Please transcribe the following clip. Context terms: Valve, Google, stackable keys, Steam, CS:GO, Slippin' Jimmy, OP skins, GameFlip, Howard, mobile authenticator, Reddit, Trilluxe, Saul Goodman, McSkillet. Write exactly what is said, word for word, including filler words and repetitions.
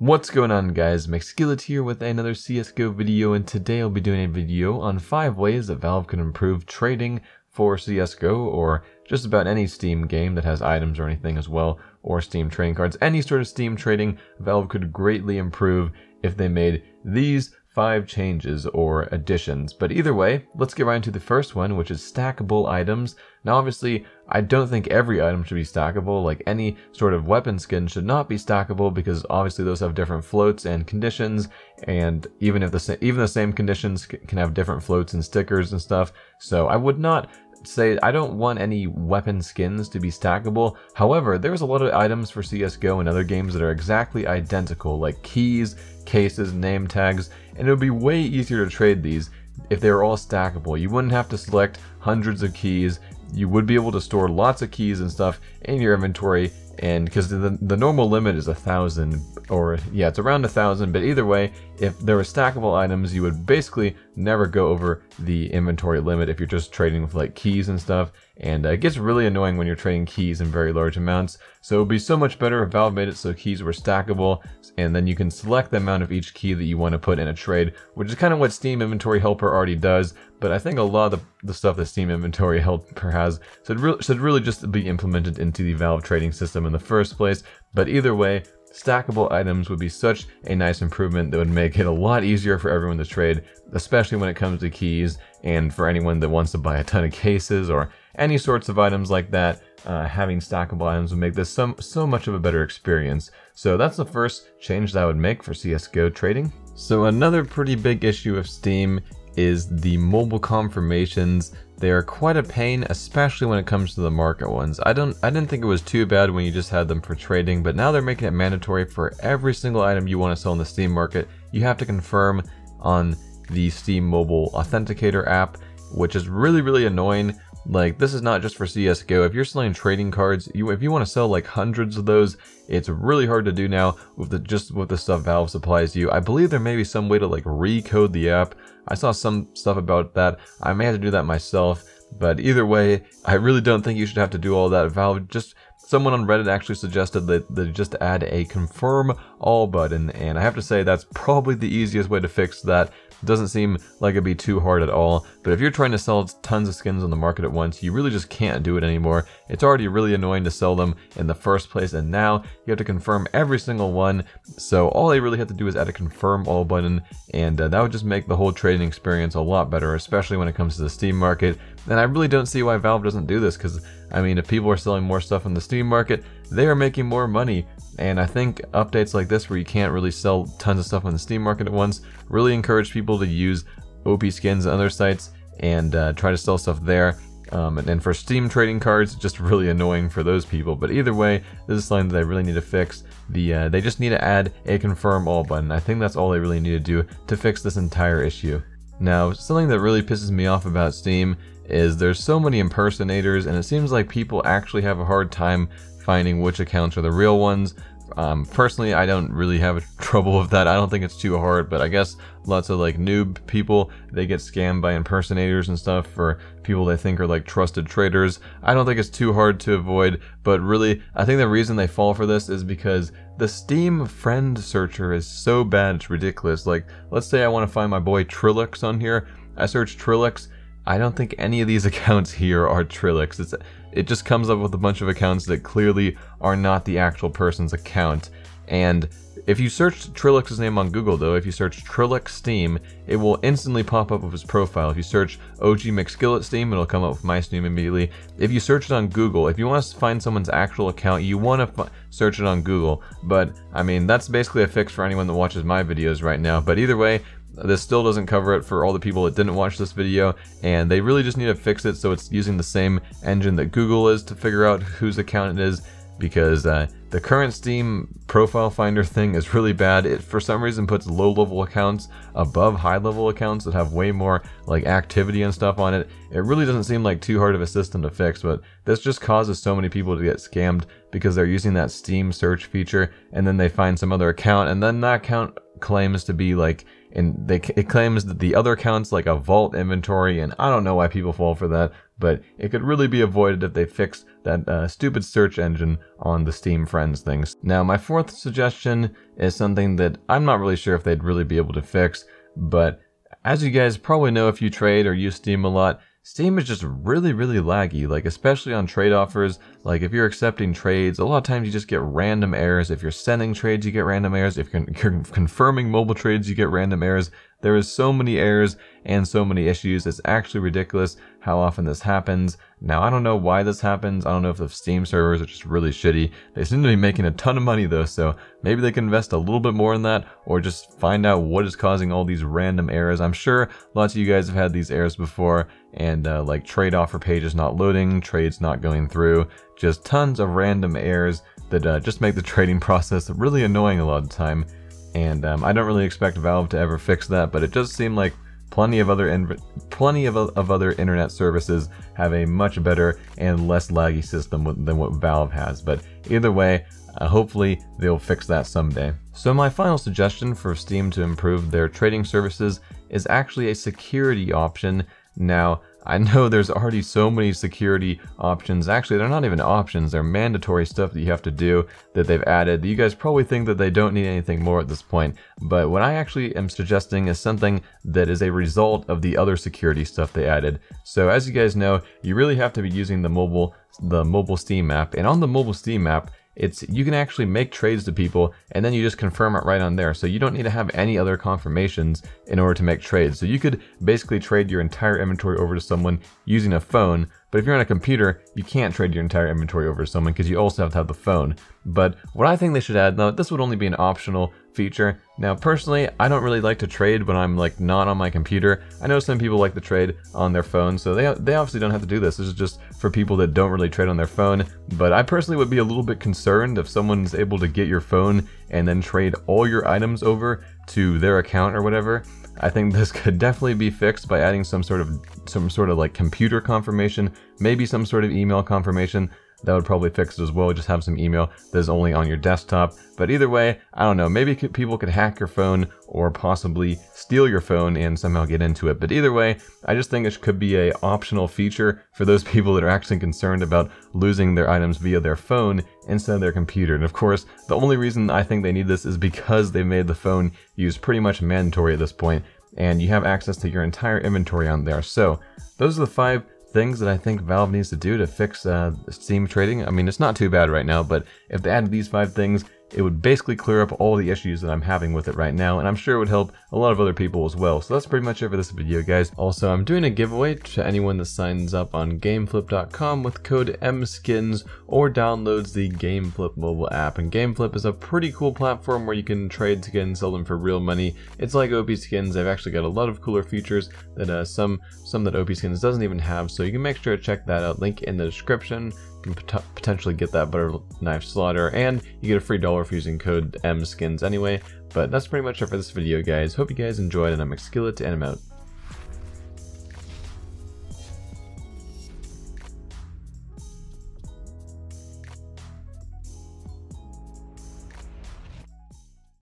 What's going on, guys? McSkillet here with another C S G O video, and today I'll be doing a video on five ways that Valve can improve trading for C S G O, or just about any Steam game that has items or anything as well, or Steam trading cards. Any sort of Steam trading, Valve could greatly improve if they made these five changes or additions. But either way, let's get right into the first one, which is stackable items. Now obviously, I don't think every item should be stackable. Like, any sort of weapon skin should not be stackable, because obviously those have different floats and conditions, and even if the even the same conditions can have different floats and stickers and stuff. So I would not say I don't want any weapon skins to be stackable. However, there's a lot of items for C S G O and other games that are exactly identical, like keys, cases, name tags, and it would be way easier to trade these if they were all stackable. You wouldn't have to select hundreds of keys. You would be able to store lots of keys and stuff in your inventory, and because the, the normal limit is a thousand, or yeah, it's around a thousand, but either way, if there were stackable items, you would basically never go over the inventory limit if you're just trading with like keys and stuff, and uh, it gets really annoying when you're trading keys in very large amounts. So it would be so much better if Valve made it so keys were stackable, and then you can select the amount of each key that you want to put in a trade, which is kind of what Steam Inventory Helper already does, but I think a lot of the, the stuff that Steam Inventory Helper has should, re should really just be implemented into the Valve trading system in the first place. But either way, stackable items would be such a nice improvement that would make it a lot easier for everyone to trade, especially when it comes to keys, and for anyone that wants to buy a ton of cases or any sorts of items like that. Uh, having stackable items would make this some, so much of a better experience. So that's the first change that I would make for C S G O trading. So another pretty big issue of Steam is the mobile confirmations. They are quite a pain, especially when it comes to the market ones. I don't, I didn't think it was too bad when you just had them for trading, but now they're making it mandatory for every single item you want to sell in the Steam market. You have to confirm on the Steam Mobile Authenticator app, which is really, really annoying. Like, this is not just for C S G O. If you're selling trading cards, you if you want to sell like hundreds of those, it's really hard to do now with the just with the stuff Valve supplies you. I believe there may be some way to like recode the app. I saw some stuff about that. I may have to do that myself, but either way, I really don't think you should have to do all that. Valve just Someone on Reddit actually suggested that they just add a confirm all button, and I have to say that's probably the easiest way to fix that. It doesn't seem like it'd be too hard at all, but if you're trying to sell tons of skins on the market at once, you really just can't do it anymore. It's already really annoying to sell them in the first place, and now you have to confirm every single one. So all they really have to do is add a confirm all button, and uh, that would just make the whole trading experience a lot better, especially when it comes to the Steam market. And I really don't see why Valve doesn't do this, because I mean, if people are selling more stuff in the Steam market, they are making more money. And I think updates like this, where you can't really sell tons of stuff on the Steam market at once, really encourage people to use O P skins and other sites and uh, try to sell stuff there. Um, and, and for Steam trading cards, just really annoying for those people. But either way, this is something that they really need to fix. The uh, they just need to add a confirm all button. I think that's all they really need to do to fix this entire issue. Now, something that really pisses me off about Steam is there's so many impersonators, and it seems like people actually have a hard time finding which accounts are the real ones. Um, personally, I don't really have trouble with that. I don't think it's too hard, but I guess lots of like noob people, they get scammed by impersonators and stuff, for people they think are like trusted traders. I don't think it's too hard to avoid, but really, I think the reason they fall for this is because the Steam friend searcher is so bad, it's ridiculous. Like, let's say I want to find my boy Trilluxe on here. I search Trilluxe. I don't think any of these accounts here are Trilluxe. It's, it just comes up with a bunch of accounts that clearly are not the actual person's account. And if you search Trilluxe's name on Google, though, if you search Trilluxe Steam, it will instantly pop up with his profile. If you search O G McSkillet Steam, it'll come up with my Steam immediately. If you search it on Google, if you want to find someone's actual account, you want to search it on Google. But, I mean, that's basically a fix for anyone that watches my videos right now. But either way, this still doesn't cover it for all the people that didn't watch this video, and they really just need to fix it so it's using the same engine that Google is to figure out whose account it is, because uh, the current Steam profile finder thing is really bad. It for some reason puts low-level accounts above high-level accounts that have way more like activity and stuff on it. It really doesn't seem like too hard of a system to fix, but this just causes so many people to get scammed because they're using that Steam search feature, and then they find some other account, and then that account claims to be like and they, it claims that the other counts like a vault inventory, and I don't know why people fall for that, but it could really be avoided if they fixed that uh, stupid search engine on the Steam Friends things. Now, my fourth suggestion is something that I'm not really sure if they'd really be able to fix, but as you guys probably know if you trade or use Steam a lot, Steam is just really, really laggy, like especially on trade offers. Like if you're accepting trades, a lot of times you just get random errors. If you're sending trades, you get random errors. If you're confirming mobile trades, you get random errors. There is so many errors and so many issues. It's actually ridiculous how often this happens. Now, I don't know why this happens. I don't know if the Steam servers are just really shitty. They seem to be making a ton of money though, so maybe they can invest a little bit more in that or just find out what is causing all these random errors. I'm sure lots of you guys have had these errors before, and uh, like trade offer pages not loading, trades not going through, just tons of random errors that uh, just make the trading process really annoying a lot of the time. And um, I don't really expect Valve to ever fix that, but it does seem like plenty of other in plenty of, of other internet services have a much better and less laggy system than what Valve has. But either way, uh, hopefully they'll fix that someday. So my final suggestion for Steam to improve their trading services is actually a security option. Now, I know there's already so many security options. Actually, they're not even options, they're mandatory stuff that you have to do that they've added. You guys probably think that they don't need anything more at this point, but what I actually am suggesting is something that is a result of the other security stuff they added. So as you guys know, you really have to be using the mobile, the mobile Steam app, and on the mobile Steam app, It's, you can actually make trades to people and then you just confirm it right on there. So you don't need to have any other confirmations in order to make trades. So you could basically trade your entire inventory over to someone using a phone. But if you're on a computer, you can't trade your entire inventory over to someone because you also have to have the phone. But what I think they should add, though, this would only be an optional feature. Now, personally, I don't really like to trade when I'm like not on my computer. I know some people like to trade on their phone, so they, they obviously don't have to do this. This is just for people that don't really trade on their phone. But I personally would be a little bit concerned if someone's able to get your phone and then trade all your items over to their account or whatever. I think this could definitely be fixed by adding some sort of some sort of like computer confirmation, maybe some sort of email confirmation. That would probably fix it as well. Just have some email that is only on your desktop. But either way, I don't know, maybe people could hack your phone or possibly steal your phone and somehow get into it. But either way, I just think it could be an optional feature for those people that are actually concerned about losing their items via their phone instead of their computer. And of course, the only reason I think they need this is because they made the phone use pretty much mandatory at this point, and you have access to your entire inventory on there. So those are the five things that I think Valve needs to do to fix uh, Steam trading. I mean, it's not too bad right now, but if they added these five things, it would basically clear up all the issues that I'm having with it right now, and I'm sure it would help a lot of other people as well. So that's pretty much it for this video, guys. Also, I'm doing a giveaway to anyone that signs up on GameFlip dot com with code M skins or downloads the GameFlip mobile app. And GameFlip is a pretty cool platform where you can trade skins and sell them for real money. It's like O P skins. They've actually got a lot of cooler features that uh, some, some that O P skins doesn't even have, so you can make sure to check that out. Link in the description. You can potentially get that butter knife slaughter, and you get a free dollar for using code M skins anyway. But that's pretty much it for this video, guys. Hope you guys enjoyed, and I'm McSkillet, and I'm out.